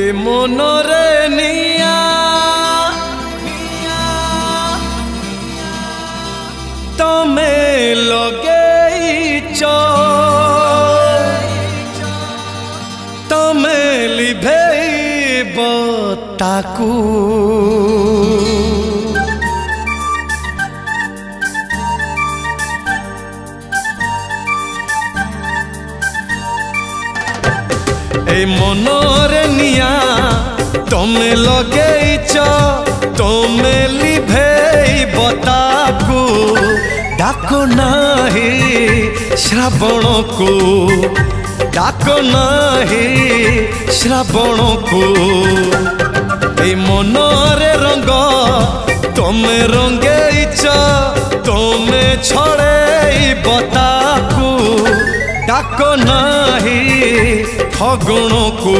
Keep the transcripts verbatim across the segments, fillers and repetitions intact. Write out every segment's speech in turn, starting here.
এ মনরে নিয়া তমে লগেইছ তমে লিভেইব তাকু ए मनोरे निया तमे लगेइछ तमे लिभेई बताकू डाको नाही श्रावण को डाको नाही श्रावण को ए मनोरे रंग तमे रंगेइछ तमे छड़ेई बताकू डाको नाही फगुण को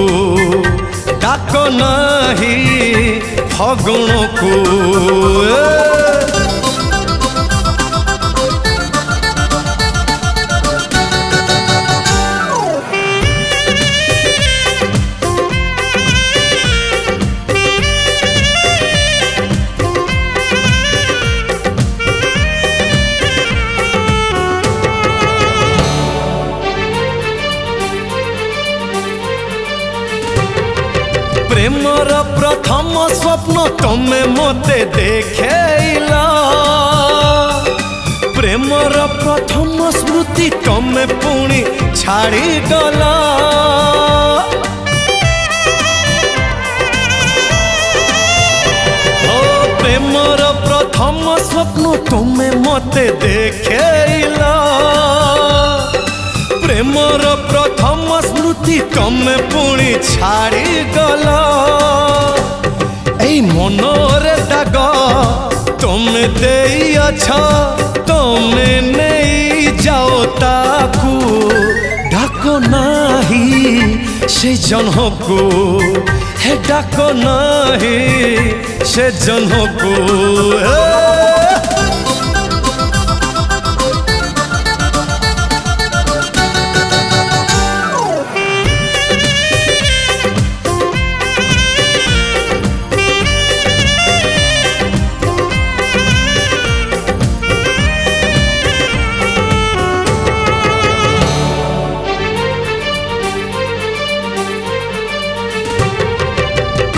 डाको नाही फगुण को प्रेमर प्रथम स्वप्न तमे मते देखेला प्रेमर प्रथम स्मृति तमे पुणी छाड़ी गला प्रेमर प्रथम स्वप्न तमे मते देखेला प्रेमर प्रथम स्मृति तमे पुणी छाड़ी गला मनोर दाग तमे देई अछ तमे नहीं जाओ ताकू डाको नाही से जन्ह को हे डाको नाही से जन्ह को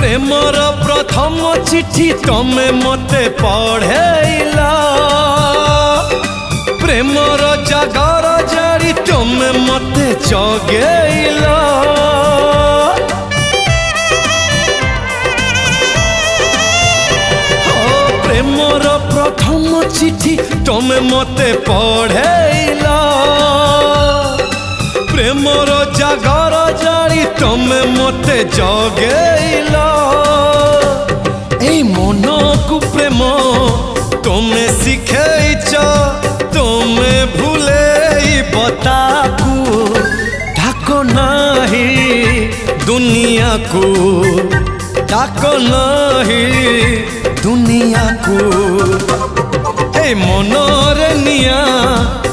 प्रेमर प्रथम चिठी तमे मते पढ़ेला प्रेमर जागर जारी तमे मते जगेला प्रेमर प्रथम चिठी तमे मते पढ़ेला प्रेमर जागर जारी तमे मते जगेला मन को प्रेम तमे शिखेइछ तमे भूलेई बताकू डाको नाही दुनिया को डाको नाही दुनिया को ए मनोरे निया।